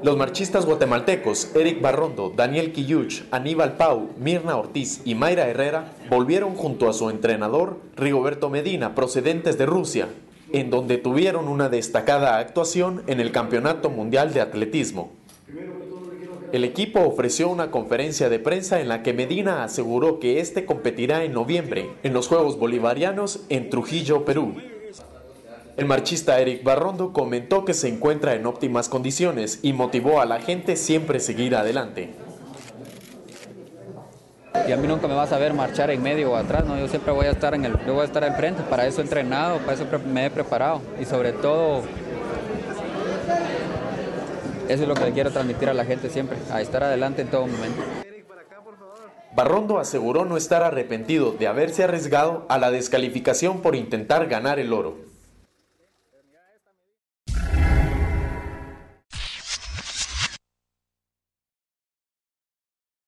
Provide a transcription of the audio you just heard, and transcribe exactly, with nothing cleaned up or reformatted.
Los marchistas guatemaltecos Eric Barrondo, Daniel Kiyuch, Aníbal Pau, Mirna Ortiz y Mayra Herrera volvieron junto a su entrenador Rigoberto Medina, procedentes de Rusia, en donde tuvieron una destacada actuación en el Campeonato Mundial de Atletismo. El equipo ofreció una conferencia de prensa en la que Medina aseguró que este competirá en noviembre en los Juegos Bolivarianos en Trujillo, Perú. El marchista Eric Barrondo comentó que se encuentra en óptimas condiciones y motivó a la gente siempre a seguir adelante. Y a mí nunca me vas a ver marchar en medio o atrás, ¿no? Yo siempre voy a estar en el, yo voy a estar al frente, para eso he entrenado, para eso me he preparado y sobre todo eso es lo que le quiero transmitir a la gente siempre, a estar adelante en todo momento. Barrondo aseguró no estar arrepentido de haberse arriesgado a la descalificación por intentar ganar el oro.